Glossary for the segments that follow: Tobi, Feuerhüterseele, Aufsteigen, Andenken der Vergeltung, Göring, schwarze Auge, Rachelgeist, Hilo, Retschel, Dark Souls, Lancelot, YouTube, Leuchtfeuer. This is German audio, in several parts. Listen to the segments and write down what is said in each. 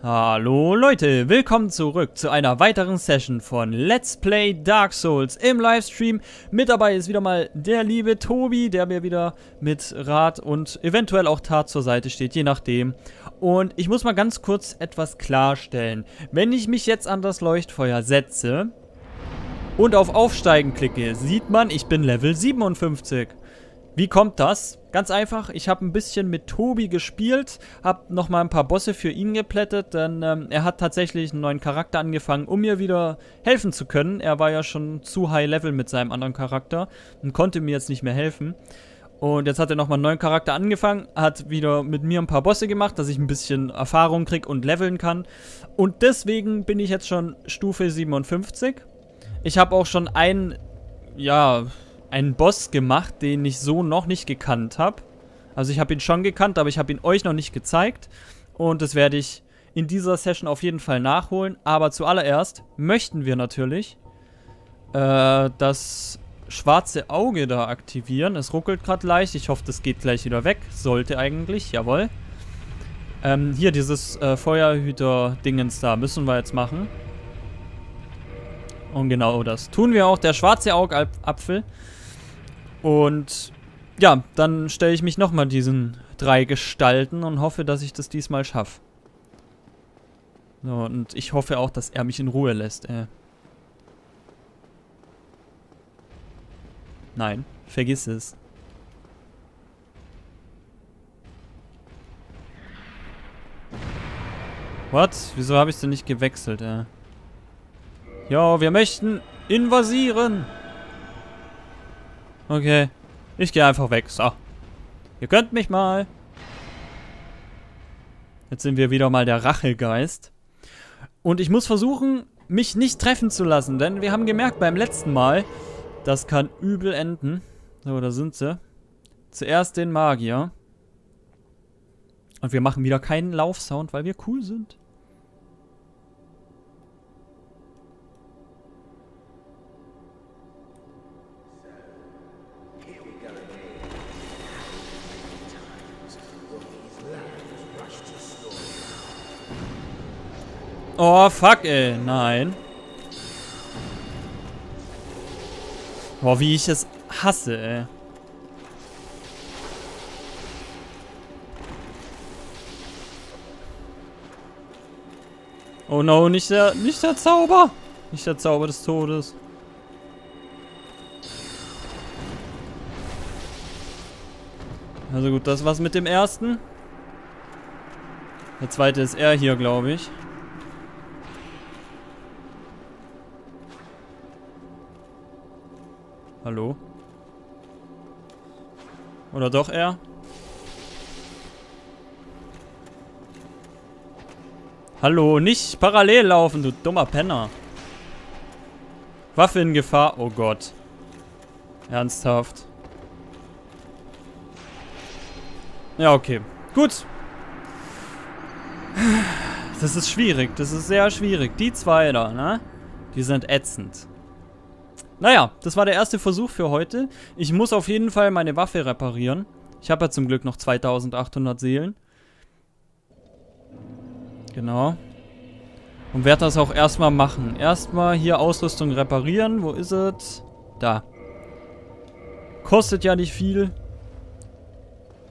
Hallo Leute, willkommen zurück zu einer weiteren Session von Let's Play Dark Souls im Livestream. Mit dabei ist wieder mal der liebe Tobi, der mir wieder mit Rat und eventuell auch Tat zur Seite steht, je nachdem. Und ich muss mal ganz kurz etwas klarstellen. Wenn ich mich jetzt an das Leuchtfeuer setze und auf Aufsteigen klicke, sieht man, ich bin Level 57. Wie kommt das? Ganz einfach, ich habe ein bisschen mit Tobi gespielt, habe nochmal ein paar Bosse für ihn geplättet, denn er hat tatsächlich einen neuen Charakter angefangen, um mir wieder helfen zu können. Er war ja schon zu high level mit seinem anderen Charakter und konnte mir jetzt nicht mehr helfen. Und jetzt hat er nochmal einen neuen Charakter angefangen, hat wieder mit mir ein paar Bosse gemacht, dass ich ein bisschen Erfahrung kriege und leveln kann. Und deswegen bin ich jetzt schon Stufe 57. Ich habe auch schon einen Boss gemacht, den ich so noch nicht gekannt habe. Also ich habe ihn schon gekannt, aber ich habe ihn euch noch nicht gezeigt. Und das werde ich in dieser Session auf jeden Fall nachholen. Aber zuallererst möchten wir natürlich das schwarze Auge da aktivieren. Es ruckelt gerade leicht. Ich hoffe, das geht gleich wieder weg. Sollte eigentlich, jawohl. Hier dieses Feuerhüter-Dingens da müssen wir jetzt machen. Und genau das tun wir auch. Der schwarze Augapfel. Und ja, dann stelle ich mich nochmal diesen 3 Gestalten und hoffe, dass ich das diesmal schaffe. So, und ich hoffe auch, dass er mich in Ruhe lässt. Nein, vergiss es. What? Wieso habe ich es denn nicht gewechselt, Ja, wir möchten invasieren. Okay, ich gehe einfach weg. So, ihr könnt mich mal. Jetzt sind wir wieder mal der Rachelgeist. Und ich muss versuchen, mich nicht treffen zu lassen. Denn wir haben gemerkt beim letzten Mal, das kann übel enden. So, da sind sie. Zuerst den Magier. Und wir machen wieder keinen Laufsound, weil wir cool sind. Oh, fuck, ey. Nein. Boah, wie ich es hasse, ey. Oh no, nicht der Zauber. Nicht der Zauber des Todes. Also gut, das war's mit dem ersten. Der zweite ist er hier, glaube ich. Hallo? Oder doch er? Hallo, nicht parallel laufen, du dummer Penner. Waffe in Gefahr, oh Gott. Ernsthaft. Ja, okay. Gut. Das ist schwierig, das ist sehr schwierig. Die zwei da, ne? Die sind ätzend. Naja, das war der erste Versuch für heute. Ich muss auf jeden Fall meine Waffe reparieren. Ich habe ja zum Glück noch 2800 Seelen. Genau. Und werde das auch erstmal machen. Erstmal hier Ausrüstung reparieren. Wo ist es? Da. Kostet ja nicht viel.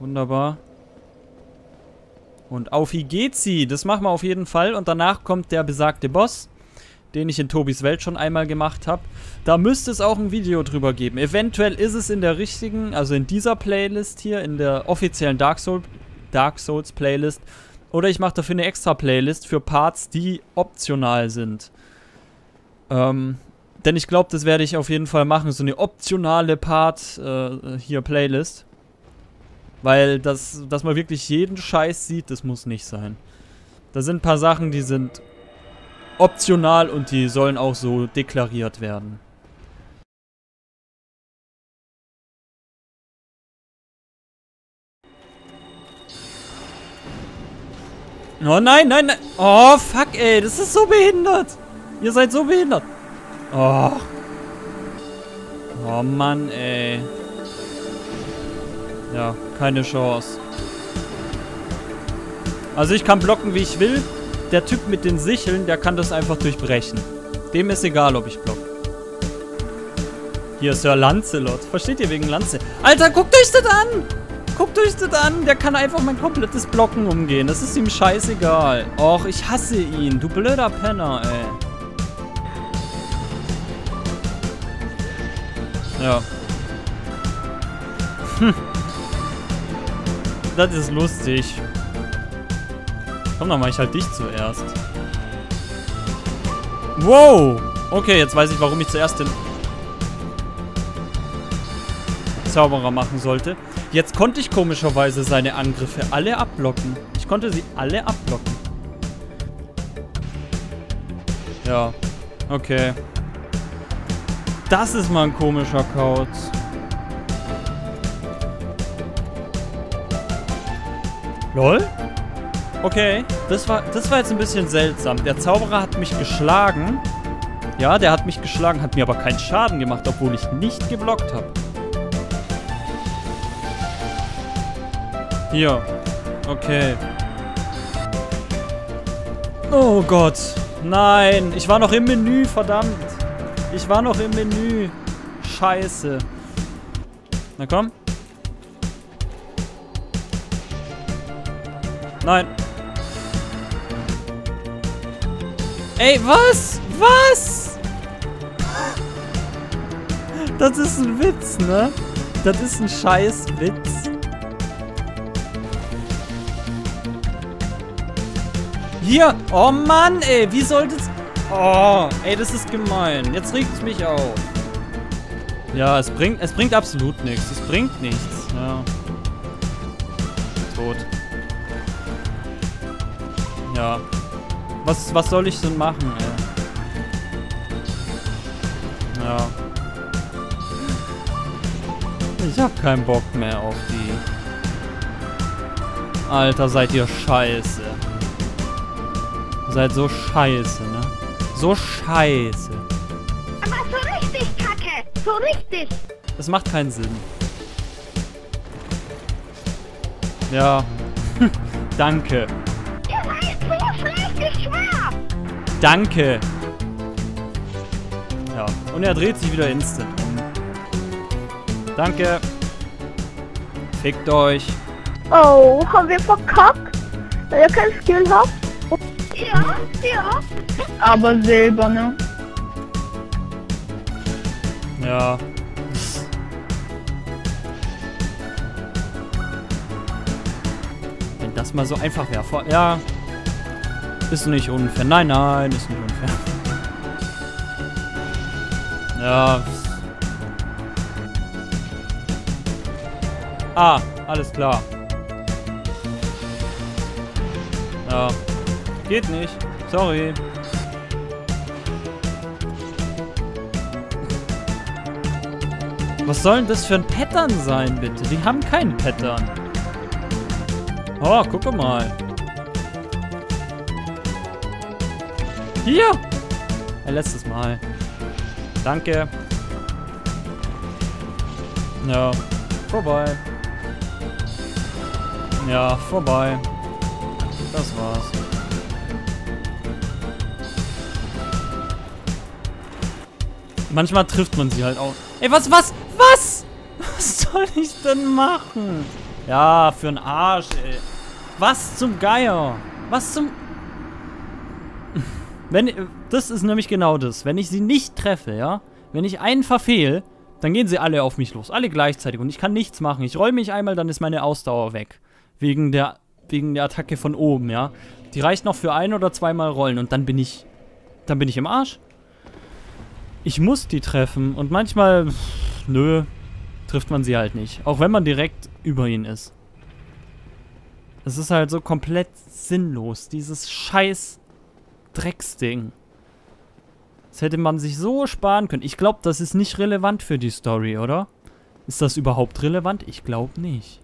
Wunderbar. Und auf Igezi. Das machen wir auf jeden Fall. Und danach kommt der besagte Boss, den ich in Tobis Welt schon einmal gemacht habe. Da müsste es auch ein Video drüber geben. Eventuell ist es in der richtigen, also in dieser Playlist hier, in der offiziellen Dark Souls Playlist. Oder ich mache dafür eine extra Playlist für Parts, die optional sind. Denn ich glaube, das werde ich auf jeden Fall machen. So eine optionale Playlist. Weil das, dass man wirklich jeden Scheiß sieht, das muss nicht sein. Da sind ein paar Sachen, die sind optional und die sollen auch so deklariert werden. Oh nein, nein, nein. Oh fuck, ey. Das ist so behindert. Ihr seid so behindert. Oh. Oh Mann, ey. Ja, keine Chance. Also ich kann blocken, wie ich will. Der Typ mit den Sicheln, der kann das einfach durchbrechen. Dem ist egal, ob ich block. Hier ist Sir Lancelot. Versteht ihr, wegen Lancelot? Alter, guckt euch das an! Guckt euch das an! Der kann einfach mein komplettes Blocken umgehen. Das ist ihm scheißegal. Och, ich hasse ihn. Du blöder Penner, ey. Ja. Hm. Das ist lustig. Komm doch mal, ich halt dich zuerst. Wow! Okay, jetzt weiß ich, warum ich zuerst den Zauberer machen sollte. Jetzt konnte ich komischerweise seine Angriffe alle abblocken. Ich konnte sie alle abblocken. Ja, okay. Das ist mal ein komischer Kauz. LOL? Okay, das war jetzt ein bisschen seltsam. Der Zauberer hat mich geschlagen. Ja, der hat mich geschlagen, hat mir aber keinen Schaden gemacht, obwohl ich nicht geblockt habe. Hier. Okay. Oh Gott. Nein, ich war noch im Menü, verdammt. Ich war noch im Menü. Scheiße. Na komm. Nein. Ey, was? Was? Das ist ein Witz, ne? Das ist ein scheiß Witz. Hier. Oh Mann, ey. Wie sollte es... Oh, ey, das ist gemein. Jetzt regt es mich auf. Ja, es bringt absolut nichts. Es bringt nichts. Ja. Tot. Ja. Was soll ich denn machen, ey? Ja. Ich hab keinen Bock mehr auf die. Alter, seid ihr scheiße. Seid so scheiße, ne? So scheiße. Aber so richtig, Kacke. So richtig. Das macht keinen Sinn. Ja. Danke. Danke. Ja, und er dreht sich wieder instant um. Danke. Fickt euch. Oh, haben wir verkackt? Weil ihr kein Skill habt? Ja, ja. Aber Silber, ne? Ja. Wenn das mal so einfach wäre. Ja. Ist nicht unfair. Nein, nein, ist nicht unfair. Ja. Ah, alles klar. Ja. Geht nicht. Sorry. Was soll denn das für ein Pattern sein, bitte? Die haben keinen Pattern. Oh, guck mal. Hier! Ein letztes Mal. Danke. Ja. Vorbei. Ja, vorbei. Das war's. Manchmal trifft man sie halt auch. Ey, was? Was soll ich denn machen? Ja, für einen Arsch, ey. Was zum Geier? Was zum... Das ist nämlich genau das. Wenn ich sie nicht treffe, ja? Wenn ich einen verfehle, dann gehen sie alle auf mich los. Alle gleichzeitig. Und ich kann nichts machen. Ich roll mich einmal, dann ist meine Ausdauer weg. Wegen der Attacke von oben, ja? Die reicht noch für ein- oder zweimal rollen. Und dann bin ich im Arsch. Ich muss die treffen. Und manchmal, nö, trifft man sie halt nicht. Auch wenn man direkt über ihn ist. Das ist halt so komplett sinnlos. Dieses scheiß Drecksding. Das hätte man sich so sparen können. Ich glaube, das ist nicht relevant für die Story, oder? Ist das überhaupt relevant? Ich glaube nicht.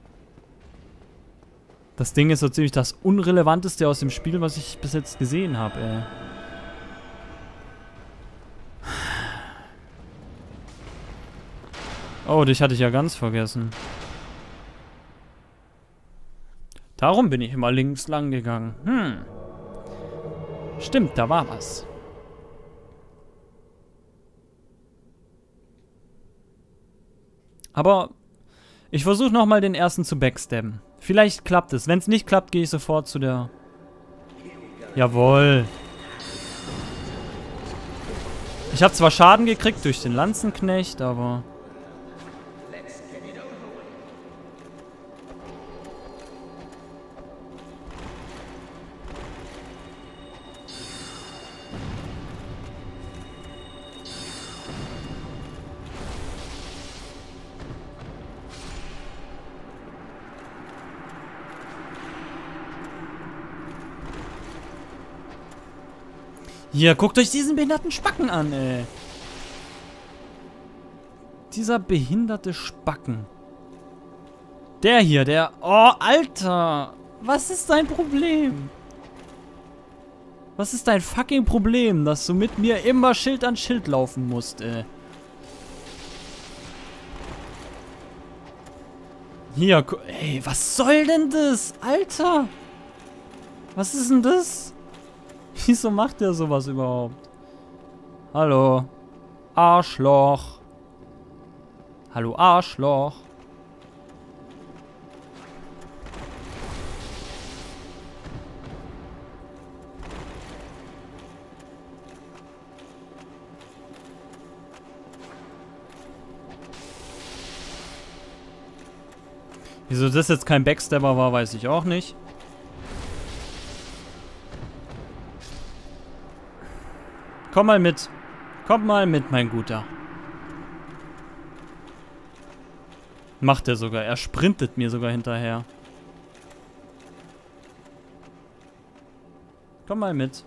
Das Ding ist so ziemlich das Unrelevanteste aus dem Spiel, was ich bis jetzt gesehen habe, ey. Oh, dich hatte ich ja ganz vergessen. Darum bin ich immer links lang gegangen. Hm. Stimmt, da war was. Aber ich versuche nochmal den ersten zu backstabben. Vielleicht klappt es. Wenn es nicht klappt, gehe ich sofort zu der... Jawohl. Ich habe zwar Schaden gekriegt durch den Lanzenknecht, aber... Hier, guckt euch diesen behinderten Spacken an, ey. Dieser behinderte Spacken. Der hier, der... Oh, Alter. Was ist dein Problem? Was ist dein fucking Problem, dass du mit mir immer Schild an Schild laufen musst, ey? Hier, ey, was soll denn das? Alter. Was ist denn das? Wieso macht der sowas überhaupt? Hallo. Arschloch. Hallo, Arschloch. Wieso das jetzt kein Backstabber war, weiß ich auch nicht. Komm mal mit. Komm mal mit, mein Guter. Macht er sogar. Er sprintet mir sogar hinterher. Komm mal mit.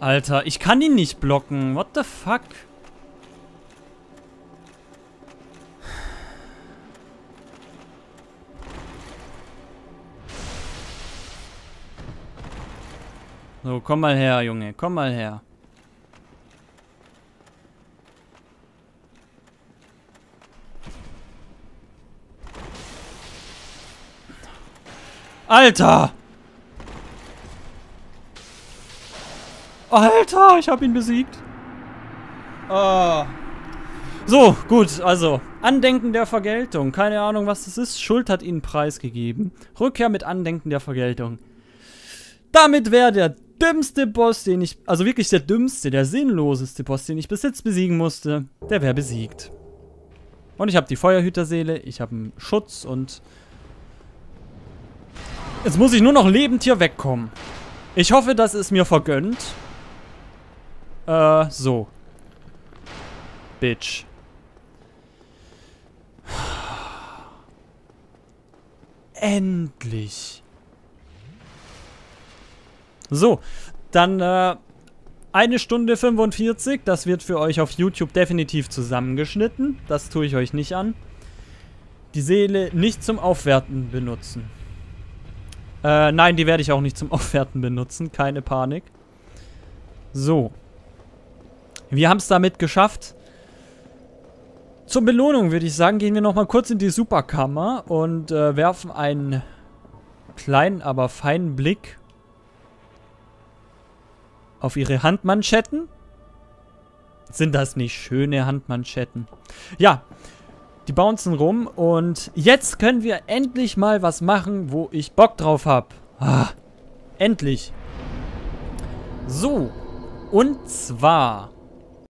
Alter, ich kann ihn nicht blocken. What the fuck? So, komm mal her, Junge. Komm mal her. Alter! Alter, ich habe ihn besiegt. So, gut, also. Andenken der Vergeltung. Keine Ahnung, was das ist. Schuld hat ihnen preisgegeben. Rückkehr mit Andenken der Vergeltung. Damit wäre der dümmste Boss, den ich... Also wirklich der dümmste, der sinnloseste Boss, den ich bis jetzt besiegen musste. Der wäre besiegt. Und ich habe die Feuerhüterseele. Ich habe einen Schutz und... Jetzt muss ich nur noch lebend hier wegkommen. Ich hoffe, das ist mir vergönnt. So. Bitch. Endlich. So, dann 1 Stunde 45. Das wird für euch auf YouTube definitiv zusammengeschnitten. Das tue ich euch nicht an. Die Seele nicht zum Aufwerten benutzen. Nein, die werde ich auch nicht zum Aufwerten benutzen. Keine Panik. So. Wir haben es damit geschafft. Zur Belohnung würde ich sagen, gehen wir nochmal kurz in die Superkammer und werfen einen kleinen, aber feinen Blick auf ihre Handmanschetten. Sind das nicht schöne Handmanschetten? Ja, die bouncen rum und jetzt können wir endlich mal was machen, wo ich Bock drauf habe. Ah, endlich. So, und zwar...